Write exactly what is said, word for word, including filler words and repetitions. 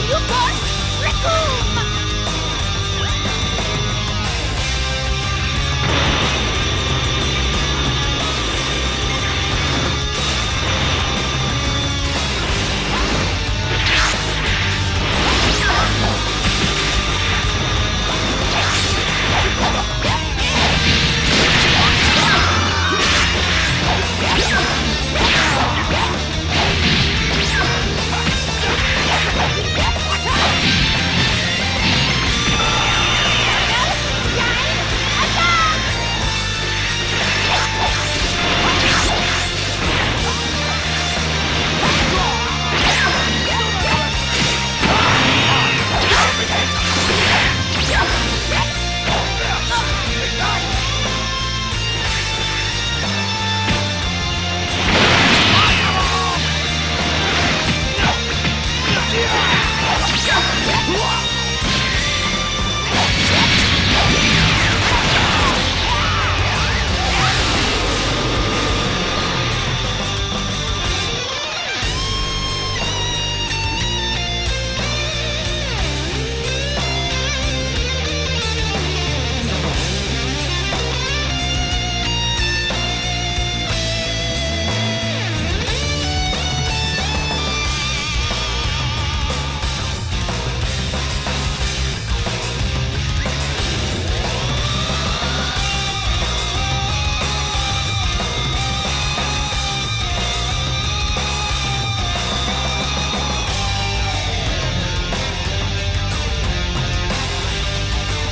See you first! Raccoon!